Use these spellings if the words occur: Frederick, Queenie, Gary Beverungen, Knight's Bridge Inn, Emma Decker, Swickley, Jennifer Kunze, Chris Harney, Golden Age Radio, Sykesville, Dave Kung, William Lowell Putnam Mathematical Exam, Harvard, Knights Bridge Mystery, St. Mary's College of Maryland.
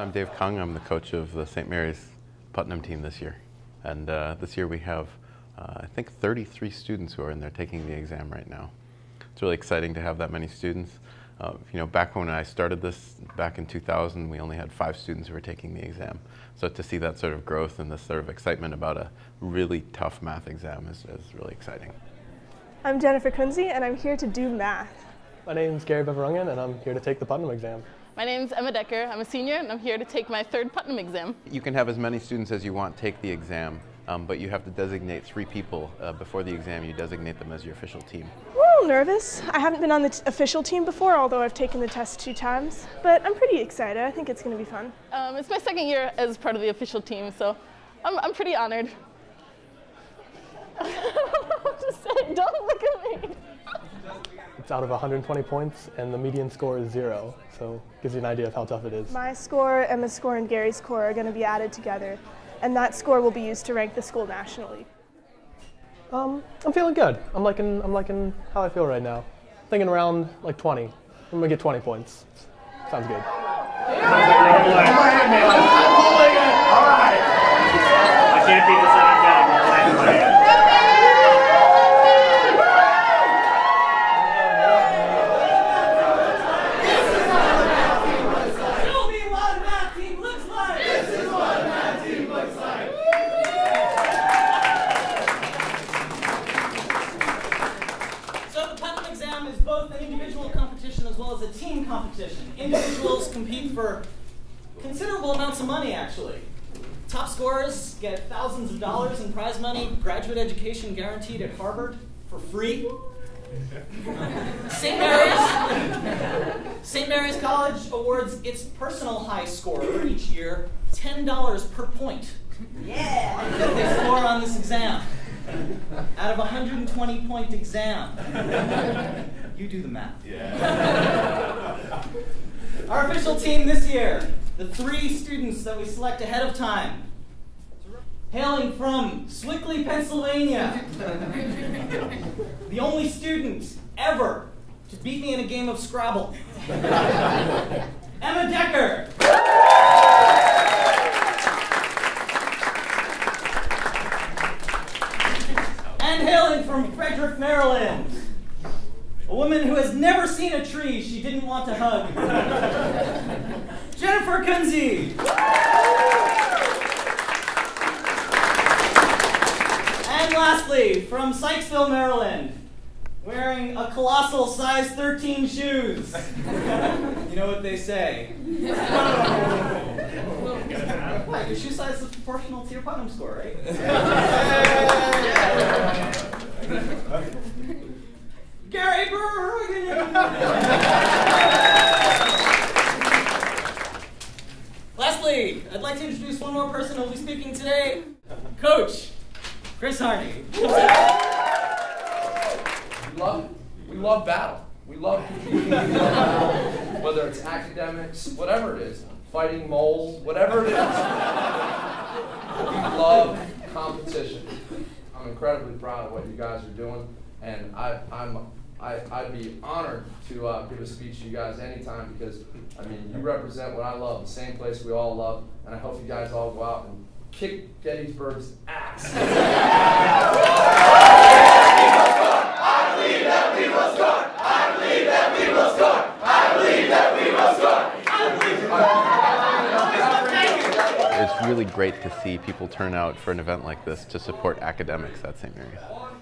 I'm Dave Kung. I'm the coach of the St. Mary's Putnam team this year. And this year we have, I think, 33 students who are in there taking the exam right now. It's really exciting to have that many students. You know, back when I started this, back in 2000, we only had 5 students who were taking the exam. So to see that sort of growth and this sort of excitement about a really tough math exam is really exciting. I'm Jennifer Kunze, and I'm here to do math. My name's Gary Beverungen, and I'm here to take the Putnam exam. My name's Emma Decker. I'm a senior, and I'm here to take my 3rd Putnam exam. You can have as many students as you want take the exam, but you have to designate 3 people before the exam. You designate them as your official team. Nervous. I haven't been on the official team before, although I've taken the test 2 times, but I'm pretty excited. I think it's going to be fun. It's my 2nd year as part of the official team, so I'm pretty honored. Just say, don't look at me. It's out of 120 points, and the median score is 0, so gives you an idea of how tough it is. My score, Emma's score, and Gary's score are going to be added together, and that score will be used to rank the school nationally. I'm feeling good. I'm liking how I feel right now. Thinking around like 20. I'm gonna get 20 points. Sounds good. I can't beat this up. As a team competition. Individuals compete for considerable amounts of money, actually. Top scorers get thousands of dollars in prize money, graduate education guaranteed at Harvard for free. St. Mary's College awards its personal high scorer each year $10 per point. Yeah! That they score on this exam. Out of a 120-point exam. You do the math. Yeah. Our official team this year, the 3 students that we select ahead of time, hailing from Swickley, Pennsylvania, the only student ever to beat me in a game of Scrabble, Emma Decker. And hailing from Frederick, Maryland, a woman who has never seen a tree she didn't want to hug. Jennifer Kunze. And lastly, from Sykesville, Maryland, wearing a colossal size 13 shoes. You know what they say. Well, your shoe size is proportional to your Putnam score, right? Gary Beverungen! Lastly, I'd like to introduce one more person who will be speaking today, Coach Chris Harney. We love battle. We love competing. We love battle. Whether it's academics, whatever it is, fighting moles, whatever it is, we love competition. I'm incredibly proud of what you guys are doing, and I'd be honored to give a speech to you guys anytime, because, I mean, you represent what I love, the same place we all love, and I hope you guys all go out and kick Gettysburg's ass. I believe that we will score! I believe that we will score! I believe that we will score! I believe that we will score! It's really great to see people turn out for an event like this to support academics at St. Mary's.